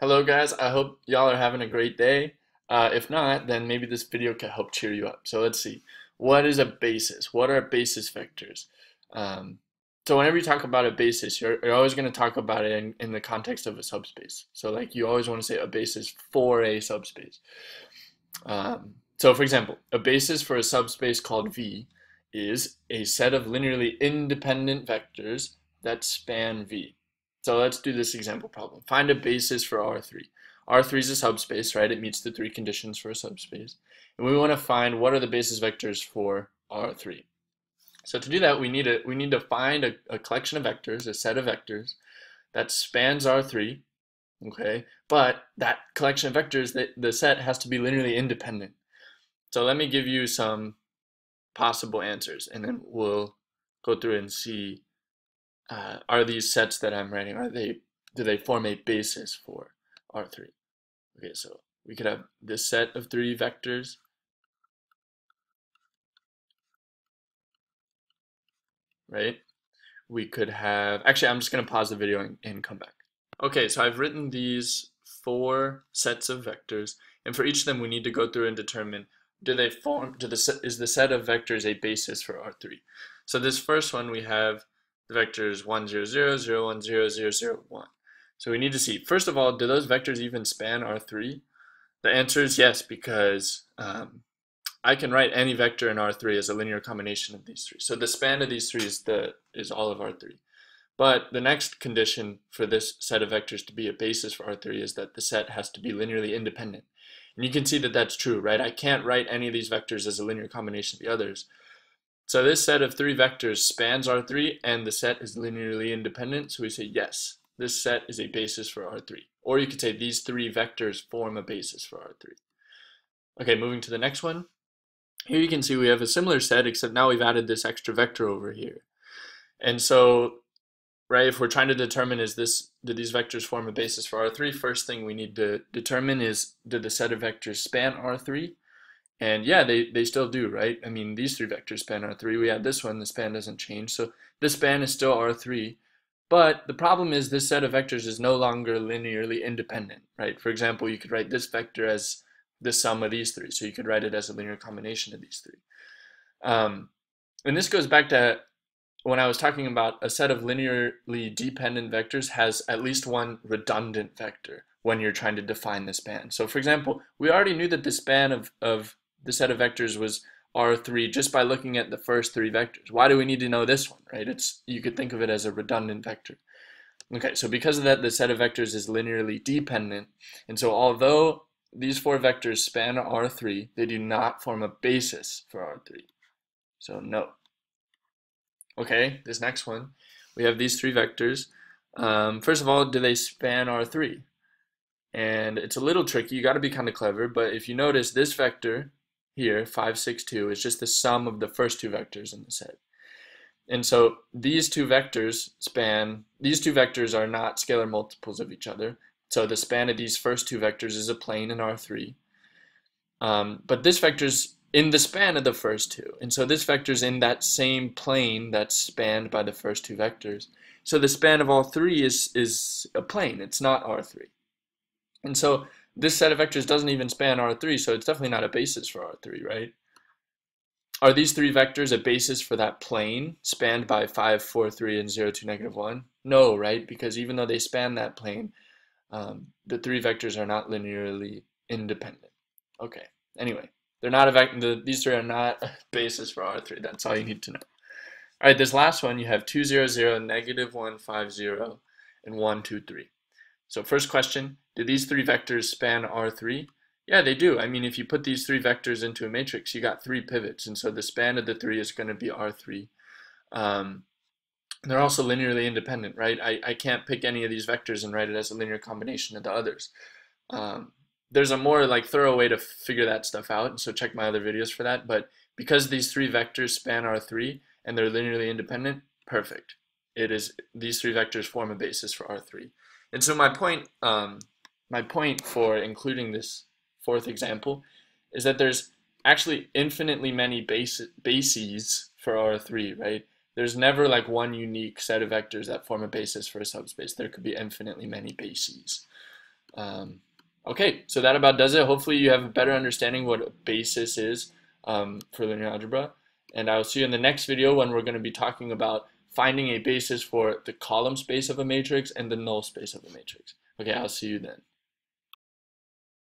Hello guys, I hope y'all are having a great day. If not, then maybe this video can help cheer you up. So let's see, what is a basis? What are basis vectors? So whenever you talk about a basis, you're always going to talk about it in the context of a subspace. So like you always want to say a basis for a subspace. So for example, a basis for a subspace called V is a set of linearly independent vectors that span V. So let's do this example problem. Find a basis for R3. R3 is a subspace, right? It meets the three conditions for a subspace. And we want to find what are the basis vectors for R3. So to do that, we need to find a collection of vectors, a set of vectors that spans R3, okay? But that collection of vectors, the set has to be linearly independent. So let me give you some possible answers, and then we'll go through and see are these sets that I'm writing, do they form a basis for R3? Okay, so we could have this set of three vectors. Right? We could have, actually I'm just going to pause the video and come back. Okay, so I've written these four sets of vectors, and for each of them we need to go through and determine is the set of vectors a basis for R3? So this first one we have the vectors 1, 0, 0, 0, 1, 0, 0, 0, 1. So we need to see, first of all, do those vectors even span R3? The answer is yes, because I can write any vector in R3 as a linear combination of these three. So the span of these three is all of R3. But the next condition for this set of vectors to be a basis for R3 is that the set has to be linearly independent. And you can see that that's true, right? I can't write any of these vectors as a linear combination of the others. So this set of three vectors spans R3, and the set is linearly independent. So we say, yes, this set is a basis for R3. Or you could say these three vectors form a basis for R3. Okay, moving to the next one. Here you can see we have a similar set, except now we've added this extra vector over here. And so, right, if we're trying to determine do these vectors form a basis for R3, first thing we need to determine is, did the set of vectors span R3? And yeah, they still do, right? I mean, these three vectors span R3. We add this one, the span doesn't change. So this span is still R3. But the problem is this set of vectors is no longer linearly independent, right? For example, you could write this vector as the sum of these three. So you could write it as a linear combination of these three. And this goes back to when I was talking about a set of linearly dependent vectors has at least one redundant vector when you're trying to define the span. So for example, we already knew that the span of the set of vectors was R3 just by looking at the first three vectors. Why do we need to know this one, right? You could think of it as a redundant vector. Okay, so because of that, the set of vectors is linearly dependent. And so although these four vectors span R3, they do not form a basis for R3. So no. Okay, this next one, we have these three vectors. First of all, do they span R3? And it's a little tricky, you got to be kind of clever, but if you notice this vector here, 5, 6, 2, is just the sum of the first two vectors in the set. And so these two vectors are not scalar multiples of each other, so the span of these first two vectors is a plane in R3. But this vector's in the span of the first two, and so this vector's in that same plane that's spanned by the first two vectors. So the span of all three is a plane, it's not R3. And so this set of vectors doesn't even span R3, so it's definitely not a basis for R3, right? Are these three vectors a basis for that plane spanned by 5, 4, 3, and 0, 2, negative 1? No, right? Because even though they span that plane, the three vectors are not linearly independent. Okay, anyway, they're not a these three are not a basis for R3. That's all you need to know. All right, this last one, you have 2, 0, 0, negative 1, 5, 0, and 1, 2, 3. So first question, do these three vectors span R3? Yeah, they do. I mean, if you put these three vectors into a matrix, you got three pivots, and so the span of the three is going to be R3. They're also linearly independent, right? I can't pick any of these vectors and write it as a linear combination of the others. There's a more like thorough way to figure that stuff out, and so check my other videos for that, but because these three vectors span R3 and they're linearly independent, perfect. These three vectors form a basis for R3. And so my point for including this fourth example is that there's actually infinitely many bases for R3, right? There's never like one unique set of vectors that form a basis for a subspace. There could be infinitely many bases. Okay, so that about does it. Hopefully you have a better understanding what a basis is for linear algebra. And I'll see you in the next video when we're going to be talking about finding a basis for the column space of a matrix and the null space of a matrix. Okay, I'll see you then.